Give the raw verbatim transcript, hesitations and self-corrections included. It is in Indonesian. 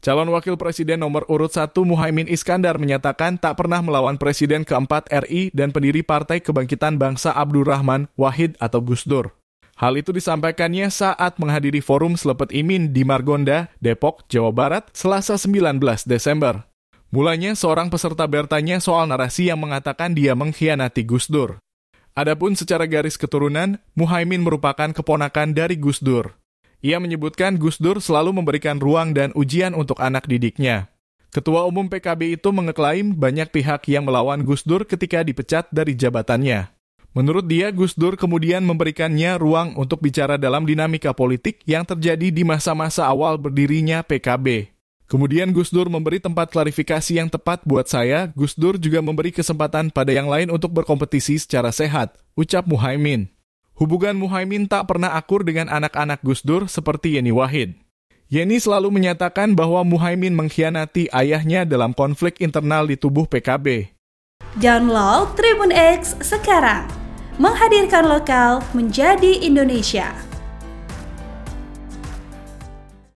Calon Wakil Presiden nomor urut satu Muhaimin Iskandar menyatakan tak pernah melawan Presiden keempat R I dan pendiri Partai Kebangkitan Bangsa Abdurrahman Wahid atau Gus Dur. Hal itu disampaikannya saat menghadiri forum Slepet Imin di Margonda, Depok, Jawa Barat, Selasa sembilan belas Desember. Mulanya seorang peserta bertanya soal narasi yang mengatakan dia mengkhianati Gus Dur. Adapun secara garis keturunan, Muhaimin merupakan keponakan dari Gus Dur. Ia menyebutkan Gus Dur selalu memberikan ruang dan ujian untuk anak didiknya. Ketua Umum P K B itu mengeklaim banyak pihak yang melawan Gus Dur ketika dipecat dari jabatannya. Menurut dia, Gus Dur kemudian memberikannya ruang untuk bicara dalam dinamika politik yang terjadi di masa-masa awal berdirinya P K B. Kemudian Gus Dur memberi tempat klarifikasi yang tepat buat saya, Gus Dur juga memberi kesempatan pada yang lain untuk berkompetisi secara sehat, ucap Muhaimin. Hubungan Muhaimin tak pernah akur dengan anak-anak Gus Dur seperti Yeni Wahid. Yeni selalu menyatakan bahwa Muhaimin mengkhianati ayahnya dalam konflik internal di tubuh P K B. Download Tribun X sekarang. Menghadirkan lokal menjadi Indonesia.